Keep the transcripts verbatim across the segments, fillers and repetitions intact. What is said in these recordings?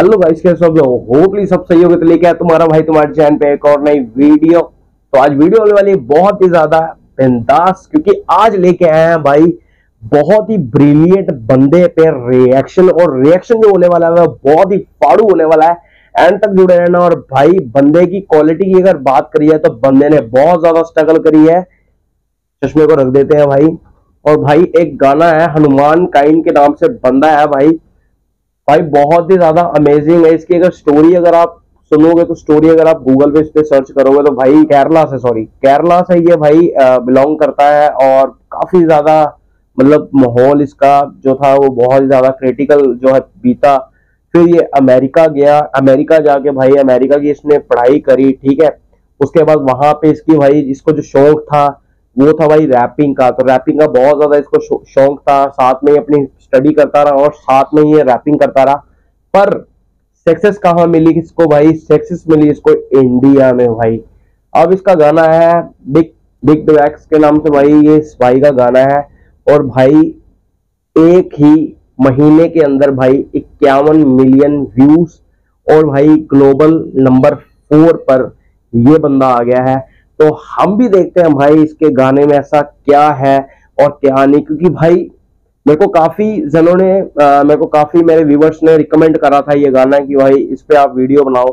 Hello guys, कैसे हो? होपली सब सही होगा। तो लेके आया तुम्हारा भाई तुम्हारे चैनल पे एक और नई वीडियो। तो आज वीडियो होने वाली है बहुत ही ज्यादा बिंदास, क्योंकि आज लेके आए हैं भाई बहुत ही ब्रिलियंट बंदे पे रिएक्शन। और रिएक्शन जो होने वाला है वह बहुत ही फाड़ू होने वाला है। एंड तक जुड़े रहना। और भाई बंदे की क्वालिटी की अगर बात करी है तो बंदे ने बहुत ज्यादा स्ट्रगल करी है। चश्मे को रख देते हैं भाई। और भाई एक गाना है हनुमान काइन के नाम से बंदा है भाई भाई बहुत ही ज्यादा अमेजिंग है। इसकी अगर स्टोरी अगर आप सुनोगे तो स्टोरी अगर आप गूगल पे इस पे सर्च करोगे तो भाई केरला से सॉरी केरला से ये भाई बिलोंग करता है। और काफी ज्यादा मतलब माहौल इसका जो था वो बहुत ही ज्यादा क्रिटिकल जो है बीता। फिर ये अमेरिका गया, अमेरिका जाके भाई अमेरिका की इसने पढ़ाई करी, ठीक है। उसके बाद वहां पे इसकी भाई इसको जो शौक था वो था भाई रैपिंग का। तो रैपिंग का बहुत ज्यादा इसको शौ, शौक था। साथ में ही अपनी स्टडी करता रहा और साथ में ही रैपिंग करता रहा। पर सक्सेस कहाँ मिली इसको भाई? सक्सेस मिली इसको इंडिया में भाई। अब इसका गाना है बिग बिग डॉग्स के नाम से भाई, ये इस भाई का गाना है। और भाई एक ही महीने के अंदर भाई इक्यावन मिलियन व्यूज और भाई ग्लोबल नंबर फोर पर यह बंदा आ गया है। तो हम भी देखते हैं भाई इसके गाने में ऐसा क्या है और क्या नहीं, क्योंकि भाई मेरे को काफी जनों ने आ, मेरे को काफी मेरे व्यूवर्स ने रिकमेंड करा था ये गाना कि भाई इस पे आप वीडियो बनाओ।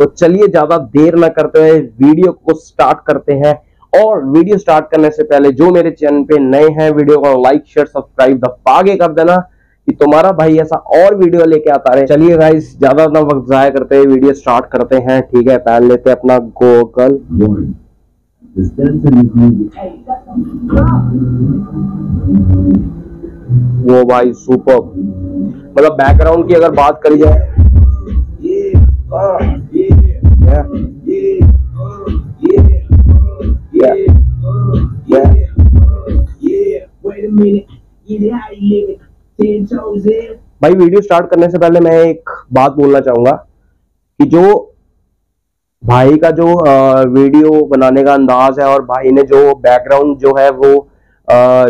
तो चलिए ज्यादा देर ना करते हुए वीडियो को स्टार्ट करते हैं। और वीडियो स्टार्ट करने से पहले जो मेरे चैनल पे नए हैं वीडियो को लाइक शेयर सब्सक्राइब दबा के कर देना कि तुम्हारा भाई ऐसा और वीडियो लेके आता रहे। चलिए गाइस ज्यादा ना वक्त जाया करते हुए वीडियो स्टार्ट करते हैं, ठीक है। पहले लेते हैं अपना Google. This dance is amazing. वो भाई सुपर, मतलब बैकग्राउंड की अगर बात करी जाए भाई, वीडियो स्टार्ट करने से पहले मैं एक बात बोलना चाहूंगा कि जो भाई का जो वीडियो बनाने का अंदाज है और भाई ने जो बैकग्राउंड जो है वो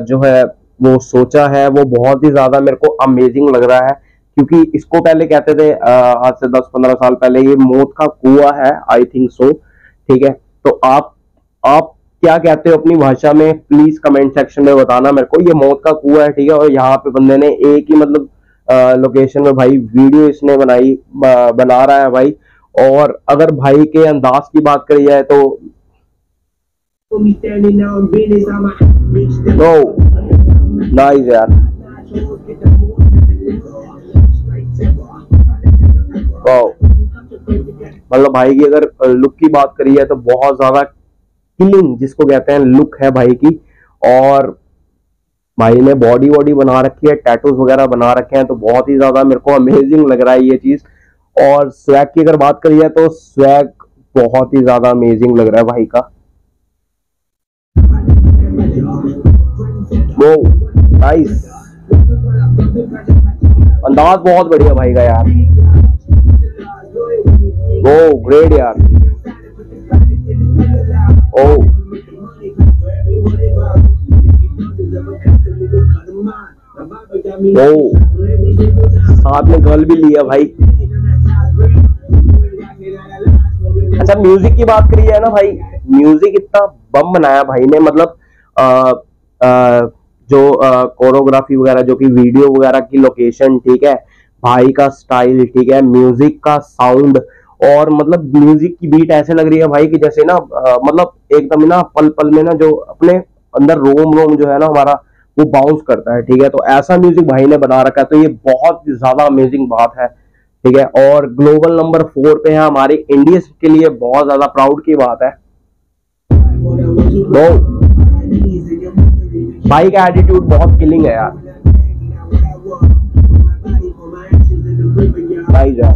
जो है वो सोचा है वो बहुत ही ज्यादा मेरे को अमेजिंग लग रहा है। क्योंकि इसको पहले कहते थे आज से दस पंद्रह साल पहले ये मौत का कुआं है, आई थिंक सो, ठीक है। तो आप आप क्या कहते हो अपनी भाषा में? प्लीज कमेंट सेक्शन में बताना मेरे को। ये मौत का कुआं है, ठीक है। और यहाँ पे बंदे ने एक ही मतलब लोकेशन में भाई वीडियो इसने बनाई बना रहा है भाई। और अगर भाई के अंदाज की बात करी जाए तो नो नाइस यार, मतलब भाई की अगर लुक की बात करी जाए तो बहुत ज्यादा किलिंग जिसको कहते हैं लुक है भाई की। और भाई ने बॉडी बॉडी बना रखी है, टैटूज वगैरह बना रखे हैं। तो बहुत ही ज्यादा मेरे को अमेजिंग लग रहा है ये चीज। और स्वैग की अगर बात करी जाए तो स्वैग बहुत ही ज्यादा अमेजिंग लग रहा है भाई का। वो नाइस अंदाज बहुत बढ़िया भाई का यार। वो ग्रेट यार। ओ वो साथ में गर्ल भी लिया भाई। अच्छा, म्यूजिक की बात करी जाए ना भाई, म्यूजिक इतना बम बनाया भाई ने। मतलब आ, आ, जो कोरियोग्राफी वगैरह जो कि वीडियो वगैरह की लोकेशन, ठीक है, भाई का स्टाइल, ठीक है, म्यूजिक का साउंड। और मतलब म्यूजिक की बीट ऐसे लग रही है भाई कि जैसे ना आ, मतलब एकदम ना पल पल में ना जो अपने अंदर रोम रोम जो है ना हमारा वो बाउंस करता है, ठीक है। तो ऐसा म्यूजिक भाई ने बना रखा है। तो ये बहुत ज्यादा अमेजिंग बात है, ठीक है। और ग्लोबल नंबर फोर पे है हमारे इंडिया के लिए बहुत ज्यादा प्राउड की बात है। तो भाई का एटीट्यूड बहुत किलिंग है यार भाई जा।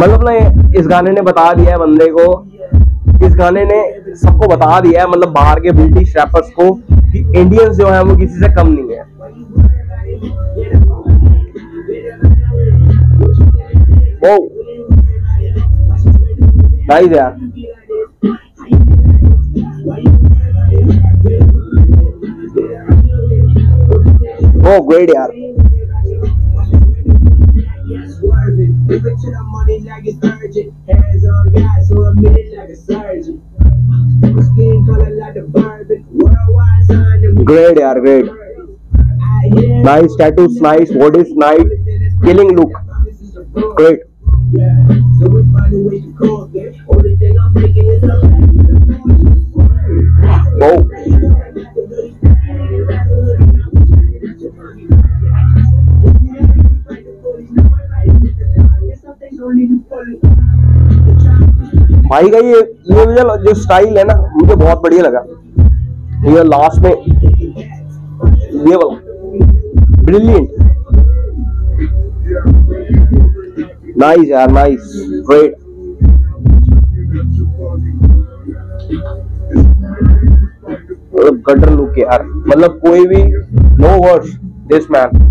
मतलब ना इस गाने ने बता दिया है बंदे को, इस गाने ने सबको बता दिया है मतलब बाहर के ब्रिटिश रैपर्स को कि इंडियंस जो है वो किसी से कम नहीं है। ओ नाइस यार। Oh great यार। Great यार great। Nice tattoos, nice body, nice killing look, great। Wow. भाई का ये ये जो स्टाइल है ना मुझे बहुत बढ़िया लगा। ये लास्ट में ये ब्रिलियंट, नाइस यार नाइस ग्रेट। मतलब गटर लुक यार, मतलब कोई भी नो वर्ड्स दिस मैन।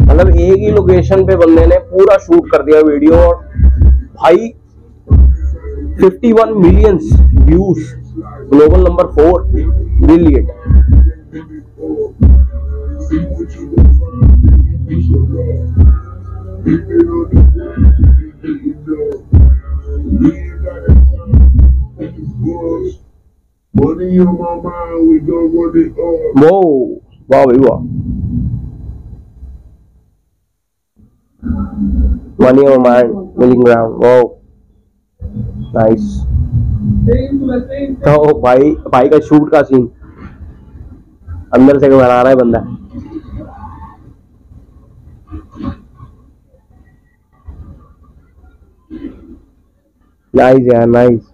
मतलब एक ही लोकेशन पे बंदे ने पूरा शूट कर दिया वीडियो और भाई इक्यावन millions views, global number four, brilliant. वो वाह भाई वाह, मनी और माइंड मिलिंग ग्राउंड, वो नाइस। तो भाई भाई का शूट का सीन अंदर से बना रहा है बंदा। नाइस यार नाइस।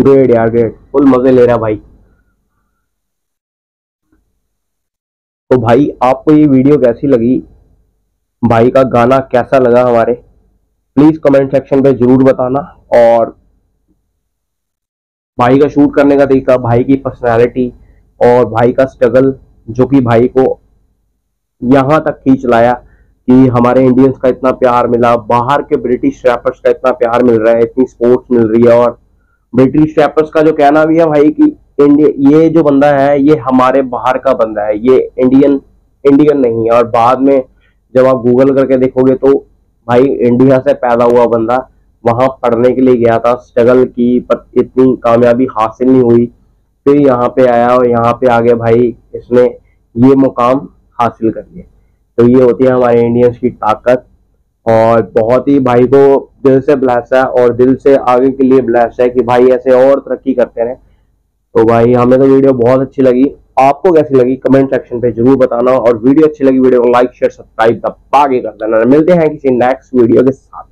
ग्रेट यार ग्रेट, फुल मजे ले रहा भाई। तो भाई आपको ये वीडियो कैसी लगी, भाई का गाना कैसा लगा हमारे, प्लीज कमेंट सेक्शन पे जरूर बताना। और भाई का शूट करने का तरीका, भाई की पर्सनालिटी और भाई का स्ट्रगल जो कि भाई को यहाँ तक खींच लाया कि हमारे इंडियंस का इतना प्यार मिला, बाहर के ब्रिटिश रैपर्स का इतना प्यार मिल रहा है, इतनी सपोर्ट मिल रही है। और ब्रिटिश रैपर्स का जो कहना भी है भाई कि इंडिया ये जो बंदा है ये हमारे बाहर का बंदा है, ये इंडियन इंडियन नहीं है। और बाद में जब आप गूगल करके देखोगे तो भाई इंडिया से पैदा हुआ बंदा वहां पढ़ने के लिए गया था, स्ट्रगल की पर इतनी कामयाबी हासिल नहीं हुई, फिर यहाँ पे आया और यहाँ पे आगे भाई इसने ये मुकाम हासिल कर लिया। तो ये होती है हमारे इंडियंस की ताकत। और बहुत ही भाई को दिल से ब्लेस है और दिल से आगे के लिए ब्लेस है कि भाई ऐसे और तरक्की करते रहे। तो भाई हमें तो वीडियो बहुत अच्छी लगी, आपको कैसी लगी कमेंट सेक्शन पे जरूर बताना। और वीडियो अच्छी लगी वीडियो को लाइक शेयर सब्सक्राइब दबा के कर देना। मिलते हैं किसी नेक्स्ट वीडियो के साथ।